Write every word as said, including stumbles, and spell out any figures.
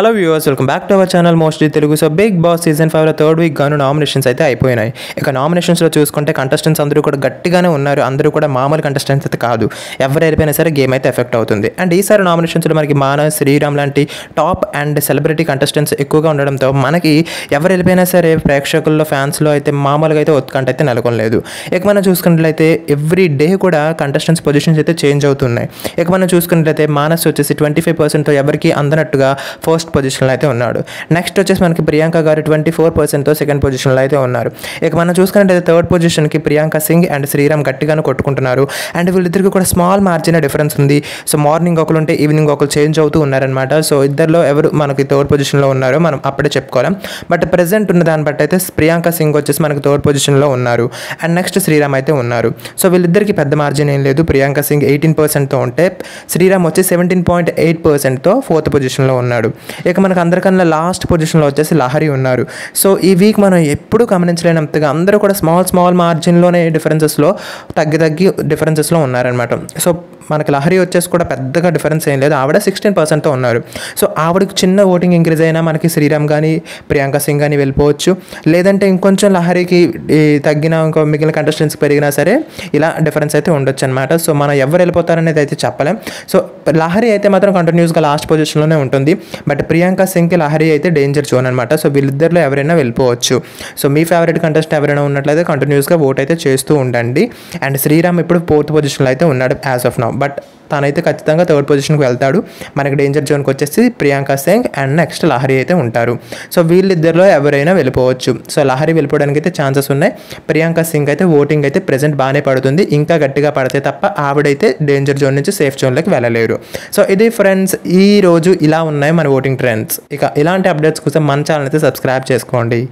Hello viewers, welcome back to our channel mostly Telugu. So Bigg Boss season ఫైవ్లో third week గాను nominations అయితే అయిపోయినాయి. ఇక నామినేషన్స్లో చూసుకుంటే కంటెస్టెంట్స్ అందరూ కూడా గట్టిగానే ఉన్నారు. అందరూ కూడా మామూలు కంటెస్టెంట్స్ అయితే కాదు. ఎవరు అయిపోయినా సరే గేమ్ అయితే ఎఫెక్ట్ అవుతుంది. అండ్ ఈసారి నామినేషన్స్లో మనకి మాన, శ్రీరామ్ లాంటి టాప్ అండ్ సెలబ్రిటీ కంటెస్టెంట్స్ ఎక్కువగా ఉండడంతో మనకి ఎవరు వెళ్ళిపోయినా సరే ప్రేక్షకుల్లో, ఫ్యాన్స్లో అయితే మామూలుగా అయితే ఒత్తుకంట అయితే నెలకొనలేదు. ఇక మనం చూసుకున్నట్లయితే ఎవ్రీ డే కూడా కంటెస్టెంట్స్ పొజిషన్స్ అయితే చేంజ్ అవుతున్నాయి. ఇక మనం చూసుకున్నట్లయితే మానస్ వచ్చేసి ట్వంటీ ఫైవ్ పర్సెంట్తో ఎవరికి అందనట్టుగా ఫస్ట్ పొజిషన్లో అయితే ఉన్నాడు. నెక్స్ట్ వచ్చేసి మనకి ప్రియాంక గారు ట్వంటీ ఫోర్ పర్సెంట్తో సెకండ్ పొజిషన్లో అయితే ఉన్నారు. ఇక మనం చూసుకున్నట్లయితే థర్డ్ పొజిషన్కి ప్రియాంక సింగ్ అండ్ శ్రీరామ్ గట్టిగానే కొట్టుకుంటున్నారు. అండ్ వీళ్ళిద్దరికి కూడా స్మాల్ మార్జిన్ డిఫరెన్స్ ఉంది. సో మార్నింగ్ ఒకరు ఉంటే ఈవినింగ్ ఒకరు చేంజ్ అవుతూ ఉన్నారనమాట. సో ఇద్దరిలో ఎవరు మనకి థర్డ్ పొజిషన్లో ఉన్నారో మనం అప్పుడే చెప్పుకోలేం. బట్ ప్రెజెంట్ ఉన్న దాన్ని బట్టి అయితే ప్రియాంక సింగ్ వచ్చేసి మనకి థర్డ్ పొజిషన్లో ఉన్నారు. అండ్ నెక్స్ట్ శ్రీరామ్ అయితే ఉన్నారు. సో వీళ్ళిద్దరికి పెద్ద మార్జిన్ ఏం లేదు. ప్రియాంక సింగ్ ఎయిటీన్ పర్సెంట్తో ఉంటే శ్రీరామ్ వచ్చి సెవెంటీన్ పాయింట్ ఎయిట్ పర్సెంట్తో ఫోర్త్ పొజిషన్లో ఉన్నాడు. ఇక మనకు అందరికన్నా లాస్ట్ పొజిషన్లో వచ్చేసి లహరి ఉన్నారు. సో ఈ వీక్ మనం ఎప్పుడూ గమనించలేనంతగా అందరూ కూడా స్మాల్ స్మాల్ మార్జిన్లోనే డిఫరెన్సెస్లో తగ్గి తగ్గి డిఫరెన్సెస్లో ఉన్నారనమాట. సో మనకి లహరి వచ్చేసి కూడా పెద్దగా డిఫరెన్స్ ఏం లేదు. ఆవిడ సిక్స్టీన్ పర్సెంట్తో ఉన్నారు. సో ఆవిడకి చిన్న ఓటింగ్ ఇంక్రీజ్ అయినా మనకి శ్రీరామ్ కానీ ప్రియాంక సింగ్ కానీ వెళ్ళిపోవచ్చు. లేదంటే ఇంకొంచెం లహరికి తగ్గిన ఇంకో మిగిలిన కంటెస్టెంట్స్ పెరిగినా సరే ఇలా డిఫరెన్స్ అయితే ఉండొచ్చు అనమాట. సో మనం ఎవరు వెళ్ళిపోతారనేది అయితే చెప్పలేం. సో లహరి అయితే మాత్రం కంటిన్యూస్గా లాస్ట్ పొజిషన్లోనే ఉంటుంది. బట్ ప్రియాంక సింగ్కి లహరి అయితే డేంజర్ జోన్ అనమాట. సో వీళ్ళిద్దరిలో ఎవరైనా వెళ్ళిపోవచ్చు. సో మీ ఫేవరెట్ కంటెస్టెంట్ ఎవరైనా ఉన్నట్లయితే కంటిన్యూస్గా ఓట్ అయితే చేస్తూ ఉండండి. అండ్ శ్రీరామ్ ఇప్పుడు ఫోర్త్ పొజిషన్లో అయితే ఉన్నాడు యాజ్ ఆఫ్ నౌ. బట్ తనైతే ఖచ్చితంగా థర్డ్ పొజిషన్కి వెళ్తాడు. మనకి డేంజర్ జోన్కి వచ్చేసి ప్రియాంక సింగ్ అండ్ నెక్స్ట్ లహరి అయితే ఉంటారు. సో వీళ్ళిద్దరిలో ఎవరైనా వెళ్ళిపోవచ్చు. సో లహరి వెళ్ళిపోవడానికి అయితే ఛాన్సెస్ ఉన్నాయి. ప్రియాంక సింగ్ అయితే ఓటింగ్ అయితే ప్రెజెంట్ బాగానే పడుతుంది. ఇంకా గట్టిగా పడితే తప్ప ఆవిడైతే డేంజర్ జోన్ నుంచి సేఫ్ జోన్లోకి వెళ్ళలేరు. సో ఇది ఫ్రెండ్స్, ఈ రోజు ఇలా ఉన్నాయి మన ఓటింగ్ ట్రెండ్స్. ఇక ఇలాంటి అప్డేట్స్ కోసం మన ఛానల్ అయితే సబ్స్క్రైబ్ చేసుకోండి.